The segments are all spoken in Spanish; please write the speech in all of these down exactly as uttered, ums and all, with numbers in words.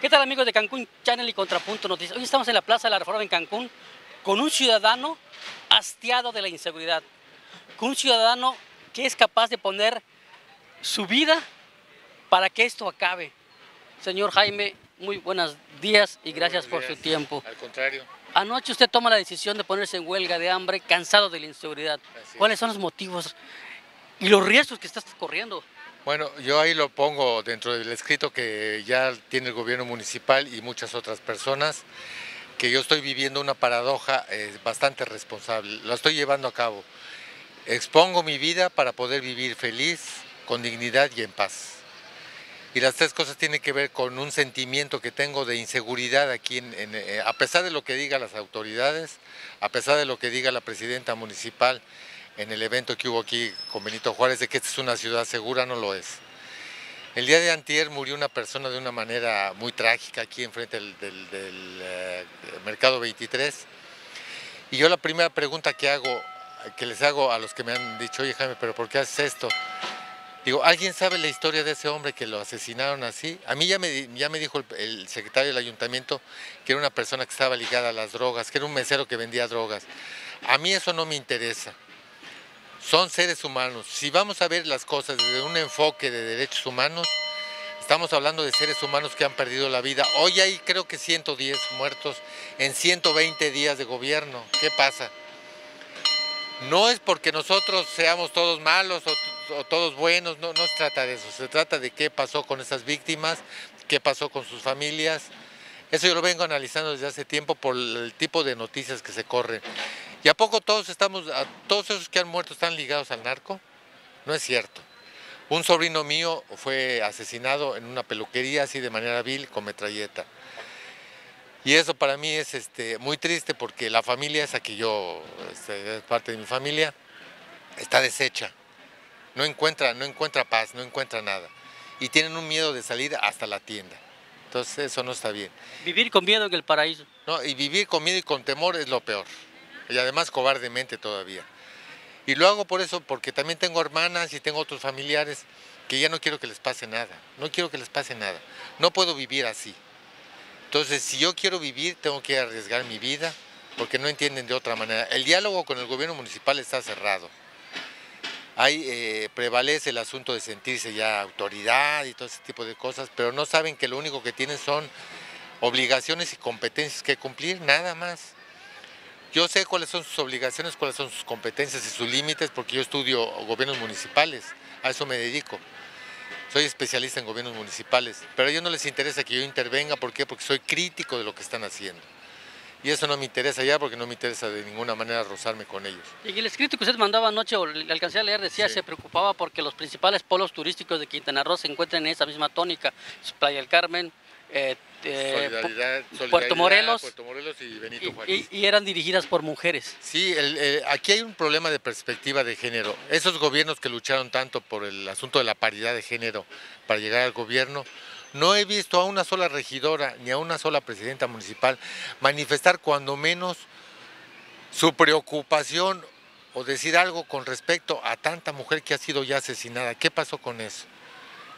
¿Qué tal, amigos de Cancún Channel y Contrapunto Noticias? Hoy estamos en la Plaza de la Reforma en Cancún con un ciudadano hastiado de la inseguridad, con un ciudadano que es capaz de poner su vida para que esto acabe. Señor Jaime, muy buenos días y gracias por su tiempo. Al contrario. Anoche usted toma la decisión de ponerse en huelga de hambre, cansado de la inseguridad. ¿Cuáles son los motivos y los riesgos que estás corriendo? Bueno, yo ahí lo pongo dentro del escrito que ya tiene el gobierno municipal y muchas otras personas, que yo estoy viviendo una paradoja eh, bastante responsable, la estoy llevando a cabo. Expongo mi vida para poder vivir feliz, con dignidad y en paz. Y las tres cosas tienen que ver con un sentimiento que tengo de inseguridad aquí, en, en, eh, a pesar de lo que digan las autoridades, a pesar de lo que diga la presidenta municipal en el evento que hubo aquí con Benito Juárez, de que esta es una ciudad segura, no lo es. El día de antier murió una persona de una manera muy trágica aquí enfrente del, del, del eh, Mercado veintitrés. Y yo la primera pregunta que hago, que les hago a los que me han dicho, oye Jaime, ¿pero por qué haces esto? Digo, ¿alguien sabe la historia de ese hombre que lo asesinaron así? A mí ya me, ya me dijo el, el secretario del ayuntamiento que era una persona que estaba ligada a las drogas, que era un mesero que vendía drogas. A mí eso no me interesa. Son seres humanos. Si vamos a ver las cosas desde un enfoque de derechos humanos, estamos hablando de seres humanos que han perdido la vida. Hoy hay creo que ciento diez muertos en ciento veinte días de gobierno. ¿Qué pasa? No es porque nosotros seamos todos malos o, o todos buenos, no, no se trata de eso, se trata de qué pasó con esas víctimas, qué pasó con sus familias. Eso yo lo vengo analizando desde hace tiempo por el tipo de noticias que se corren. ¿Y a poco todos estamos, a todos esos que han muerto están ligados al narco? No es cierto. Un sobrino mío fue asesinado en una peluquería así de manera vil con metralleta. Y eso para mí es este, muy triste porque la familia esa que yo, este, es parte de mi familia, está deshecha. No encuentra, no encuentra paz, no encuentra nada. Y tienen un miedo de salir hasta la tienda. Entonces eso no está bien. Vivir con miedo en el paraíso. No, y vivir con miedo y con temor es lo peor. Y además cobardemente todavía. Y lo hago por eso, porque también tengo hermanas y tengo otros familiares que ya no quiero que les pase nada. No quiero que les pase nada. No puedo vivir así. Entonces, si yo quiero vivir, tengo que arriesgar mi vida, porque no entienden de otra manera. El diálogo con el gobierno municipal está cerrado. Ahí eh, prevalece el asunto de sentirse ya autoridad y todo ese tipo de cosas, pero no saben que lo único que tienen son obligaciones y competencias que cumplir, nada más. Yo sé cuáles son sus obligaciones, cuáles son sus competencias y sus límites, porque yo estudio gobiernos municipales, a eso me dedico. Soy especialista en gobiernos municipales, pero a ellos no les interesa que yo intervenga. ¿Por qué? Porque soy crítico de lo que están haciendo. Y eso no me interesa ya, porque no me interesa de ninguna manera rozarme con ellos. Y el escrito que usted mandaba anoche, o le alcancé a leer, decía, sí, se preocupaba porque los principales polos turísticos de Quintana Roo se encuentran en esa misma tónica. Playa del Carmen, eh, eh, Solidaridad, Solidaridad, Puerto Morelos, Puerto Morelos y Benito Juárez. Y, y eran dirigidas por mujeres. Sí, el, eh, aquí hay un problema de perspectiva de género. Esos gobiernos que lucharon tanto por el asunto de la paridad de género para llegar al gobierno, no he visto a una sola regidora ni a una sola presidenta municipal manifestar cuando menos su preocupación o decir algo con respecto a tanta mujer que ha sido ya asesinada. ¿Qué pasó con eso?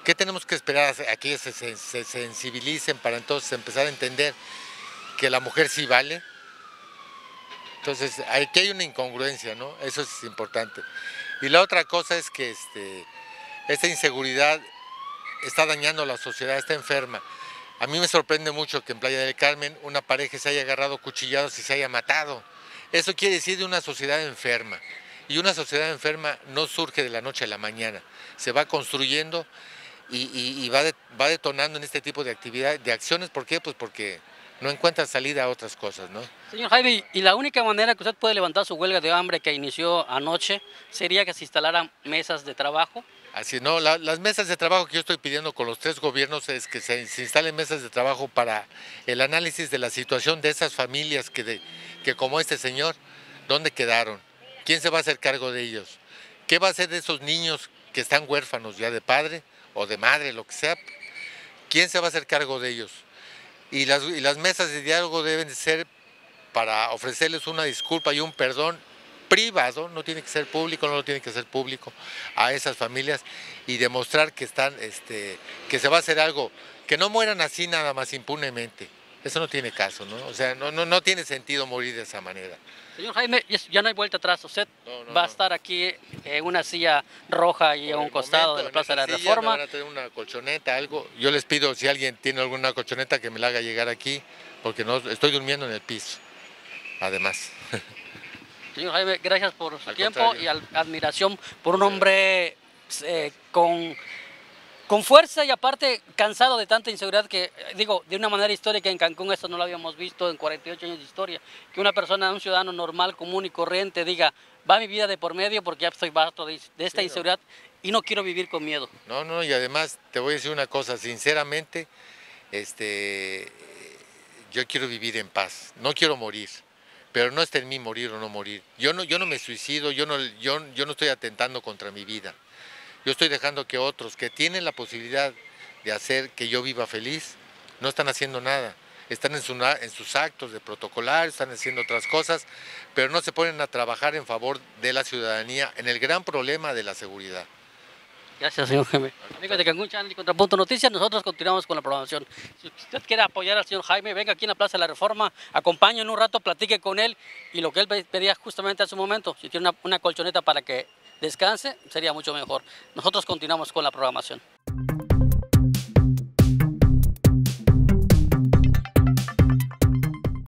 ¿Qué tenemos que esperar a que se, se, se sensibilicen para entonces empezar a entender que la mujer sí vale? Entonces, aquí hay una incongruencia, ¿no? Eso es importante. Y la otra cosa es que este, esta inseguridad está dañando a la sociedad, está enferma. A mí me sorprende mucho que en Playa del Carmen una pareja se haya agarrado cuchillados y se haya matado. Eso quiere decir de una sociedad enferma. Y una sociedad enferma no surge de la noche a la mañana. Se va construyendo y, y, y va, de, va detonando en este tipo de actividades, de acciones. ¿Por qué? Pues porque no encuentran salida a otras cosas, ¿no? Señor Jaime, y la única manera que usted puede levantar su huelga de hambre que inició anoche sería que se instalaran mesas de trabajo. Así, no, la, las mesas de trabajo que yo estoy pidiendo con los tres gobiernos es que se, se instalen mesas de trabajo para el análisis de la situación de esas familias que, de, que como este señor, ¿dónde quedaron? ¿Quién se va a hacer cargo de ellos? ¿Qué va a hacer de esos niños que están huérfanos ya de padre o de madre, lo que sea? ¿Quién se va a hacer cargo de ellos? Y las, y las mesas de diálogo deben ser para ofrecerles una disculpa y un perdón privado, no tiene que ser público, no lo tiene que ser público, a esas familias, y demostrar que están, este, que se va a hacer algo, que no mueran así nada más impunemente. Eso no tiene caso, ¿no? O sea, no, no, no tiene sentido morir de esa manera. Señor Jaime, ya no hay vuelta atrás. Usted no, no, va a no. estar aquí en una silla roja y por a un costado momento, de la Plaza de la Reforma. No van a tener una colchoneta, algo. Yo les pido, si alguien tiene alguna colchoneta, que me la haga llegar aquí, porque no estoy durmiendo en el piso, además. Señor Jaime, gracias por su al tiempo contrario. y al, admiración por un hombre eh, con... Con fuerza y aparte cansado de tanta inseguridad que, digo, de una manera histórica en Cancún, esto no lo habíamos visto en cuarenta y ocho años de historia, que una persona, un ciudadano normal, común y corriente diga, va mi vida de por medio porque ya estoy vasto de, de esta sí, inseguridad no. y no quiero vivir con miedo. No, no, y además te voy a decir una cosa, sinceramente, este, yo quiero vivir en paz, no quiero morir, pero no está en mí morir o no morir. Yo no, yo no me suicido, yo no, yo, yo no estoy atentando contra mi vida. Yo estoy dejando que otros que tienen la posibilidad de hacer que yo viva feliz, no están haciendo nada. Están en, su, en sus actos de protocolar, están haciendo otras cosas, pero no se ponen a trabajar en favor de la ciudadanía en el gran problema de la seguridad. Gracias, señor Jaime. Amigos de Cancún Channel y Contrapunto Noticias, nosotros continuamos con la programación. Si usted quiere apoyar al señor Jaime, venga aquí en la Plaza de la Reforma, acompáñenlo en un rato, platique con él y lo que él pedía justamente hace un momento, si tiene una, una colchoneta para que descanse, sería mucho mejor. Nosotros continuamos con la programación.